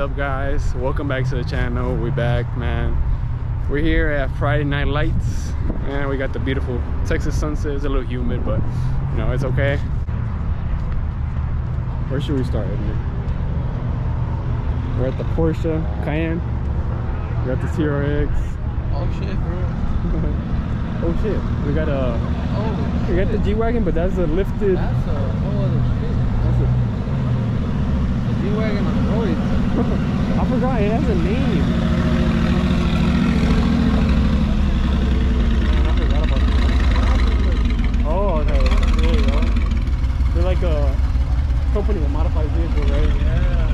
up, guys? Welcome back to the channel. We're back, man. We're here at Friday Night Lights, and we got the beautiful Texas sunset. It's a little humid, but you know, it's okay. Where should we start, Edmund? We're at the Porsche Cayenne. We got the TRX. Oh shit, bro. Oh shit. We got a. Oh. Shit. We got the G-Wagon, but that's a lifted. That's a whole other shit. That's a. The G-Wagon on roids. I forgot it has a name. Company that modifies vehicles, right? Yeah.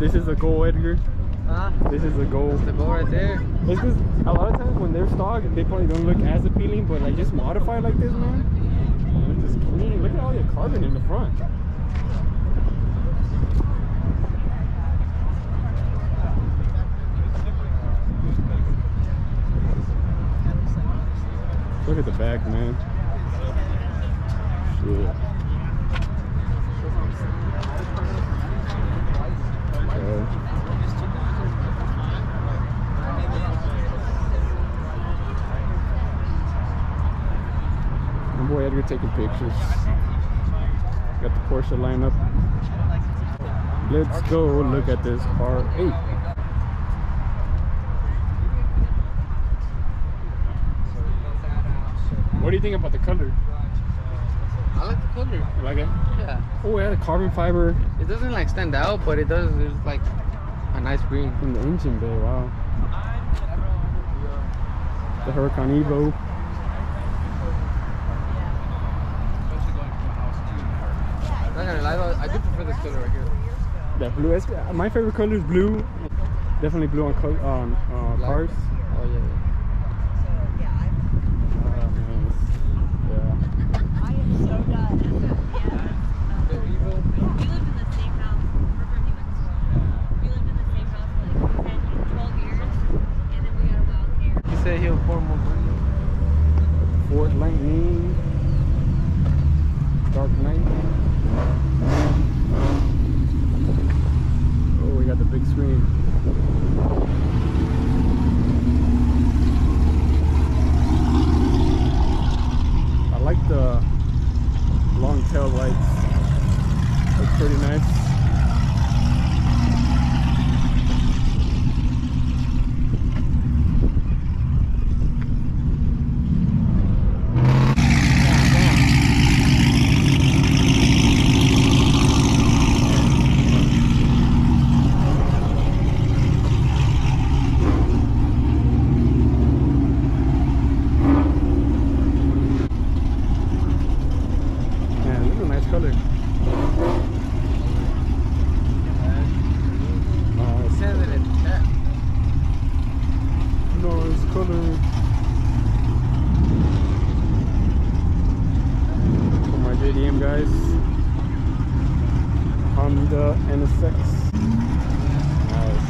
This is the goal, Edgar. Huh? This is the goal. That's the goal right there. It's because a lot of times when they're stock, they probably don't look as appealing, but like just modified like this, man. It's just clean. Look at all the carbon in the front. Look at the back, man. Shit. My boy Edgar taking pictures. Got the Porsche lineup. Let's go look at this R8. What do you think about the color? I like the color. You like it? Yeah. Oh yeah, the carbon fiber. It doesn't like stand out, but it does. It's like a nice green. In the engine bay, wow. The Huracan Evo. I'm not gonna lie, I do prefer this color right here. That blue. My favorite color is blue. Definitely blue on cars. Oh yeah. Yeah. Guys, Honda NSX. Nice.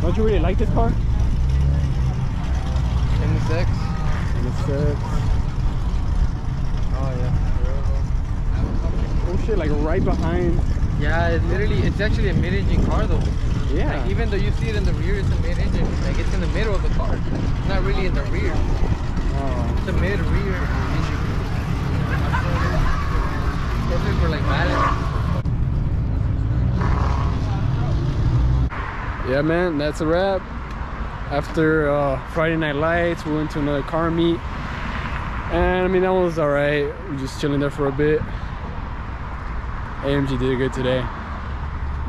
Don't you really like this car? NSX. NSX. Oh yeah. Oh shit! Like right behind. Yeah, it's literally, it's actually a mid-engine car though. Yeah. Like, even though you see it in the rear, it's a mid-engine. Like it's in the middle of the car. It's not really in the rear. Oh. It's a mid-rear engine. Perfect for like balance. Yeah, man, that's a wrap. After Friday Night Lights, we went to another car meet. And I mean, that was alright. We're just chilling there for a bit. AMG did good today.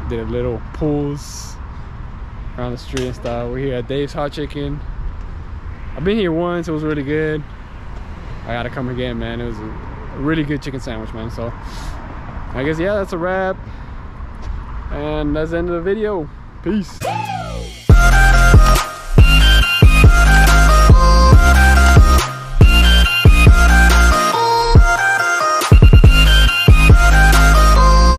Did a little pulls around the street and stuff. We're here at Dave's Hot Chicken. I've been here once. It was really good. I gotta come again, man. It was a really good chicken sandwich, man. So I guess, yeah, that's a wrap. And that's the end of the video. Peace.